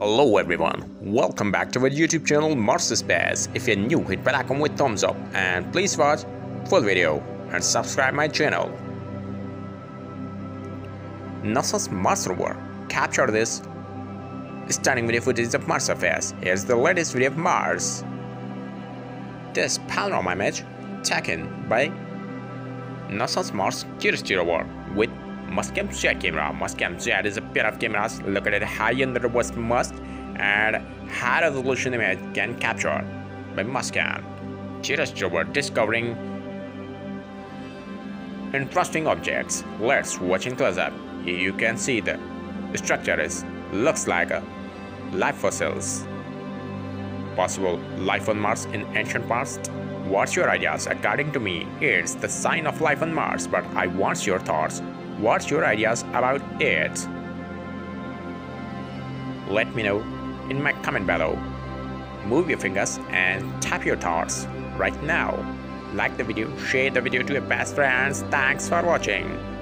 Hello everyone, welcome back to our YouTube channel Mars Space. If you're new, hit the icon with thumbs up and please watch full video and subscribe my channel. NASA's Mars rover captured this stunning video footage of Mars surface. Here's the latest video of Mars. This panorama image taken by NASA's Mars Curiosity Rover with Mastcam-Z camera. Mastcam-Z is a pair of cameras located high in the rover's mast, and high resolution image can capture by Mastcam. Curiosity Rover discovering interesting objects. Let's watch in close up. Here you can see the structure looks like life fossils. Possible life on Mars in ancient past? What's your ideas? According to me, it's the sign of life on Mars, but I want your thoughts. What's your ideas about it? Let me know in my comment below. Move your fingers and tap your thoughts right now. Like the video, share the video to your best friends. Thanks for watching.